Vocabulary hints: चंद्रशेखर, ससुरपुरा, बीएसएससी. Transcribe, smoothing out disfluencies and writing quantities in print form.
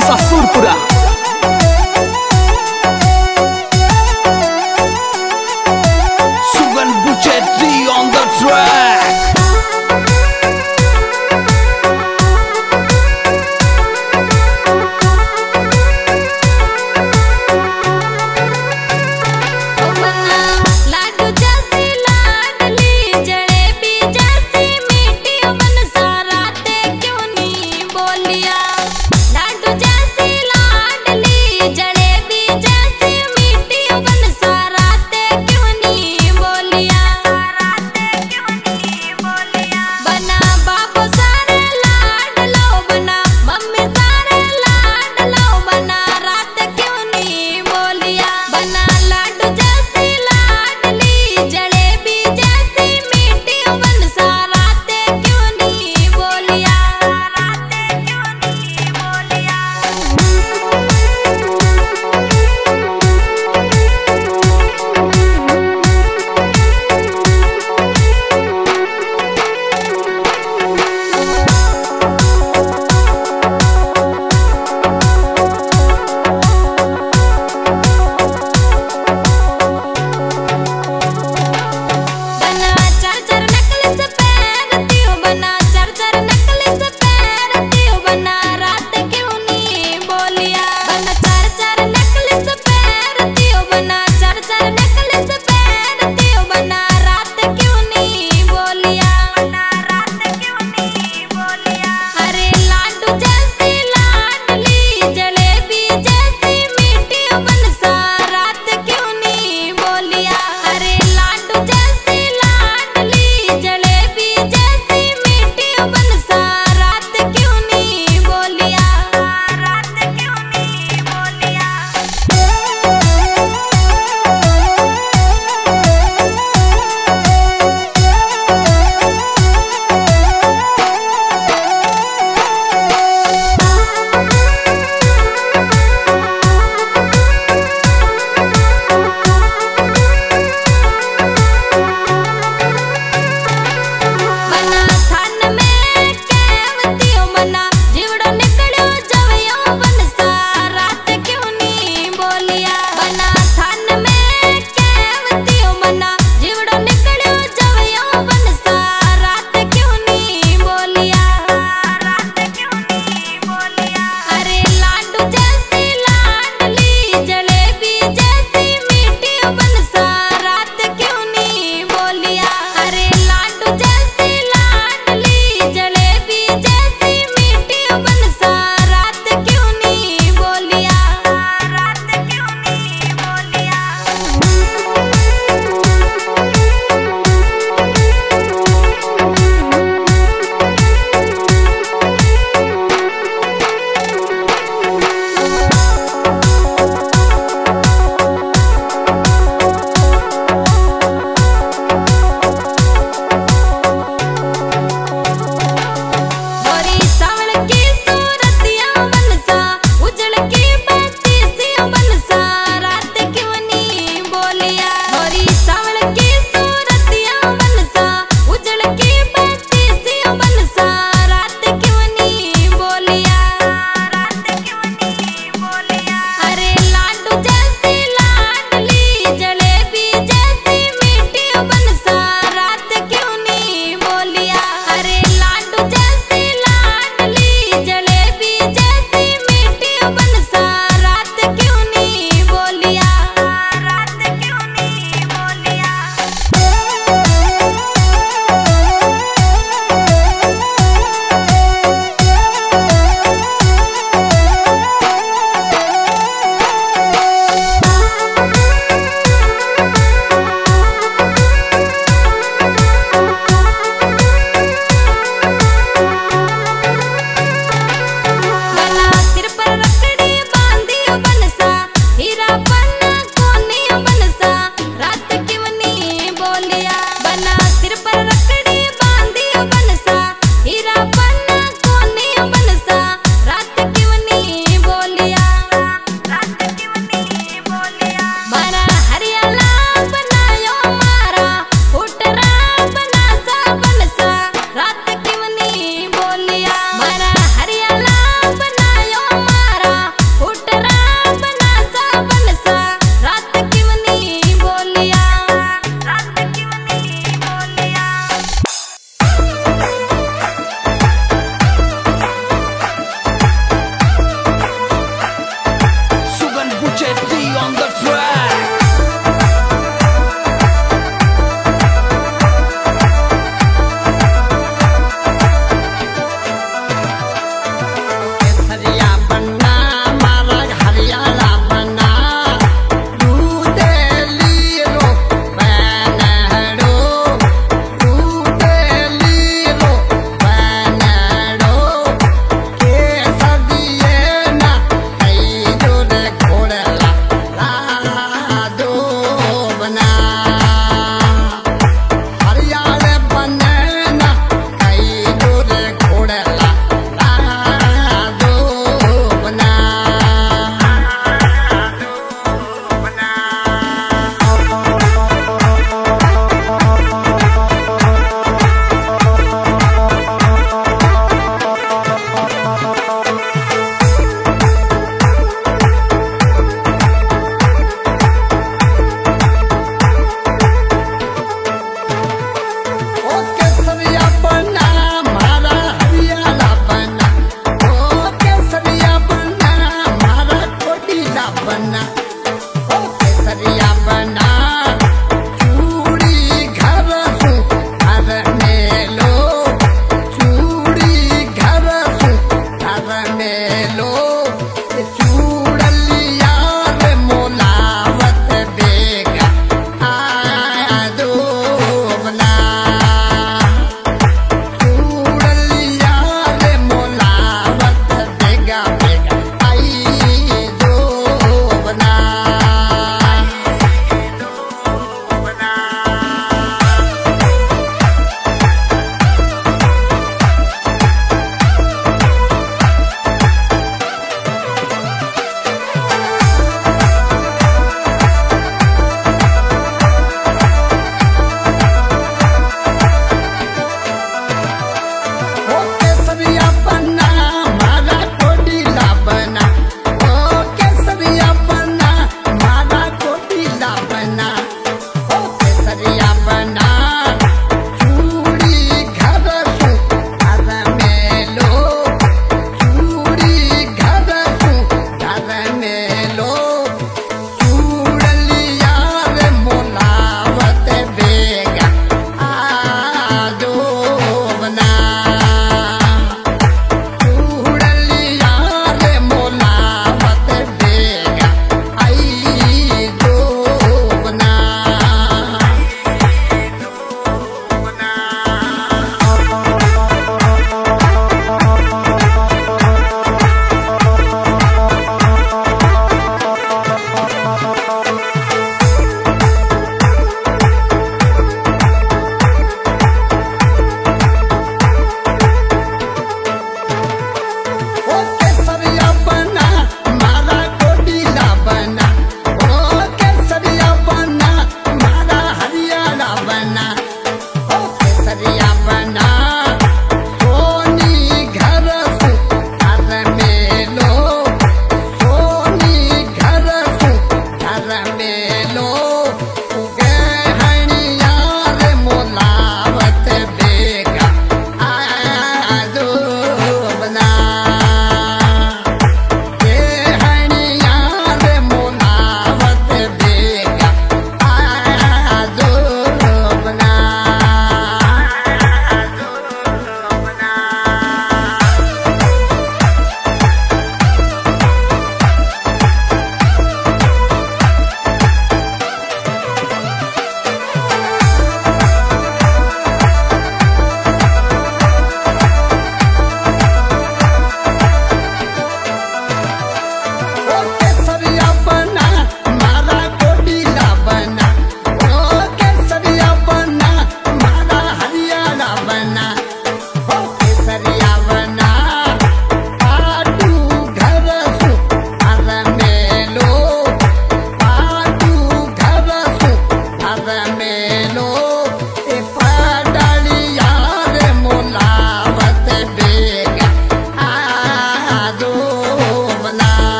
ससुरपुरा।